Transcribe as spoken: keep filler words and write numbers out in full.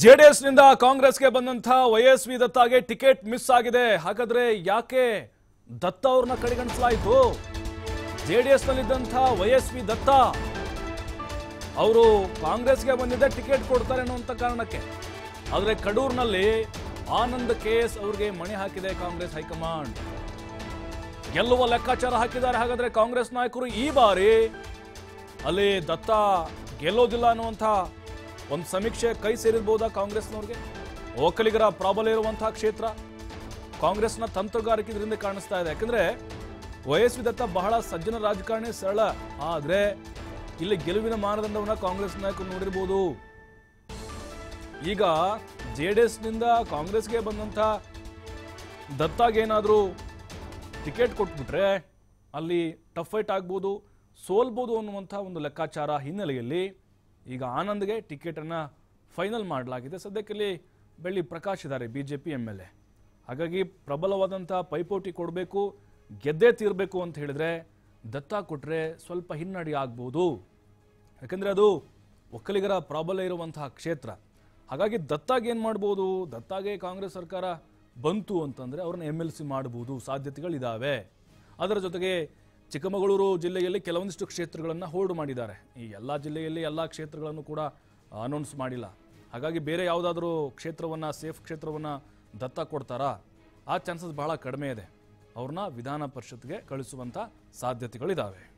JDS निंद कांग्रेस के बंदंत वैएस्वी दत्ता के टिकेट मिस आगिदे हागाद्रे याके दत्ता अवरन्न कडेगणिसलायितु जेडीएस नल्लिद्दंत वैएस्वी दत्ता अवरु कांग्रेस गे बंदिद्दे टिकेट कोड्तारे अन्नुवंत कारणक्के आद्रे कडूर्नल्लि आनंद केएस अवरिगे मणि हाकिदे कांग्रेस हाईकमांड गेल्लुव लेक्काचार हाकिदारे हागाद्रे कांग्रेस नायकरु ई बारी अल्लि दत्ता ಗೆಲ್ಲೋದಿಲ್ಲ ಅನ್ನುವಂತ ಒಂದು ಸಮೀಕ್ಷೆ ಕೈ ಸೇರಿರಬಹುದು ಕಾಂಗ್ರೆಸ್ನವರಿಗೆ ಒಕ್ಕಲಿಗರ ಪ್ರಾಬಲ್ಯ ಇರುವಂತ ಕ್ಷೇತ್ರ ಕಾಂಗ್ರೆಸ್ನ ತಂತ್ರಗಾರಿಕೆಯಿಂದ ಕಾಣಿಸ್ತಾ ಇದೆ ಯಾಕಂದ್ರೆ ವೈಎಸ್ವಿ ದತ್ತ ಬಹಳ ಸಜ್ಜನ ರಾಜಕಾರಣಿ ಸರಳ ಆದರೆ ಇಲ್ಲಿ ಗೆಲುವಿನ ಮಾನದಂಡವನ್ನ ಕಾಂಗ್ರೆಸ್ ನಾಯಕರು ನೋಡಿರಬಹುದು ಈಗ ಜೆಡಿಎಸ್ ನಿಂದ ಕಾಂಗ್ರೆಸ್ ಗೆ ಬಂದಂತ ದತ್ತಗೆ ಏನಾದರೂ ಟಿಕೆಟ್ ಕೊಟ್ಬಿಟ್ರೆ ಅಲ್ಲಿ ಟಫ್ ಫೈಟ್ ಆಗಬಹುದು ಸೋಲ್ಬಹುದು ಅನ್ನುವಂತ ಒಂದು ಲೆಕ್ಕಾಚಾರ ಹಿನ್ನೆಲೆಯಲ್ಲಿ ಈಗ ಆನಂದ್ಗೆ ಟಿಕೆಟ್ ಅನ್ನು ಫೈನಲ್ ಮಾಡಲಾಗಿದೆ ಸದ್ಯಕ್ಕೆ ಬೆಳ್ಳಿ ಪ್ರಕಾಶ್ ಇದ್ದಾರೆ ಬಿಜೆಪಿ ಎಂಎಲ್ಎ ಹಾಗಾಗಿ ಪ್ರಬಲವಾದಂತ ಪೈಪೋಟಿ ಕೊಡಬೇಕು ಗೆದ್ದೆ ತೀರಬೇಕು ಅಂತ ಹೇಳಿದ್ರೆ ದತ್ತಾ ಕೊಟ್ರೆ ಸ್ವಲ್ಪ ಹಿನ್ನಡೆ ಆಗಬಹುದು ಯಾಕಂದ್ರೆ ಅದು ಒಕ್ಕಲಿಗರ ಪ್ರಾಬಲ್ಯ ಇರುವಂತ ಕ್ಷೇತ್ರ ಹಾಗಾಗಿ ದತ್ತಾಗೆ ಏನು ಮಾಡಬಹುದು ದತ್ತಾಗೆ ಕಾಂಗ್ರೆಸ್ ಸರ್ಕಾರ ಬಂತು ಅಂತಂದ್ರೆ ಅವರನ್ನು ಎಂಎಲ್ಸಿ ಮಾಡಬಹುದು ಸಾಧ್ಯತೆಗಳು ಇದಾವೆ ಅದರ ಜೊತೆಗೆ ಚಿಕ್ಕಮಗಳೂರು ಜಿಲ್ಲೆಯಲ್ಲಿ ಕೆಲವೊಂದಿಷ್ಟು ಕ್ಷೇತ್ರಗಳನ್ನು ಹೋಲ್ಡ್ ಮಾಡಿದ್ದಾರೆ ಈ ಎಲ್ಲ ಜಿಲ್ಲೆಯಲ್ಲಿ ಎಲ್ಲ ಕ್ಷೇತ್ರಗಳನ್ನು ಕೂಡ ಅನೌನ್ಸ್ ಮಾಡಿಲ್ಲ ಹಾಗಾಗಿ ಬೇರೆ ಯಾವುದಾದರೂ ಕ್ಷೇತ್ರವನ್ನು ಸೇಫ್ ಕ್ಷೇತ್ರವನ್ನು ದತ್ತ ಕೊಡ್ತಾರಾ ಆ ಚಾನ್ಸಸ್ ಬಹಳ ಕಡಿಮೆ ಇದೆ ಅವರನ್ನು ವಿಧಾನ ಪರಿಷತ್ಗೆ ಕಳಿಸುವಂತ ಸಾಧ್ಯತೆಗಳಿದ್ದಾವೆ।